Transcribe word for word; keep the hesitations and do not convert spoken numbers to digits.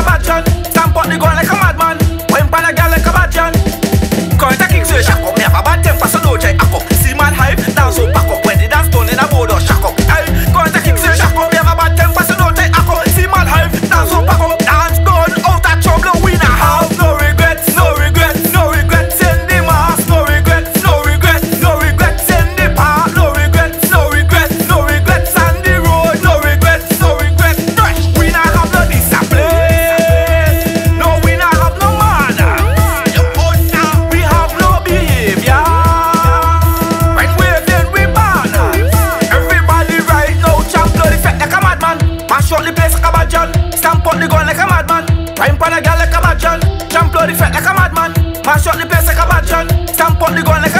a bad gun. Stamp out the gun like a madman. Wimp on a girl like a bad gun. Current a king so you shack up. Never bad them fast so no check up. See man hype, down so back up. When the dance done in a board or shack up. Current a king so you shack up. Never bad them fast so no check up. See man hype, down so back up. Dance done, out of trouble. We not have no regrets, no regrets, no regrets in the mask. No regrets, no regrets, no regrets in the past. No regrets, no regrets, no regrets on the road. No regrets, no regrets, fresh. We not have no discipline. No, we not have no manner. We have no behavior. When we're then we burn. Everybody right now champ blood effect like a madman. Mash up the place like a bad John. Stamp out the gun like a madman. Wimp on a girl like a bad John. Champ blood effect like a madman. Mash up the place like a bad John. Stamp out the gun like a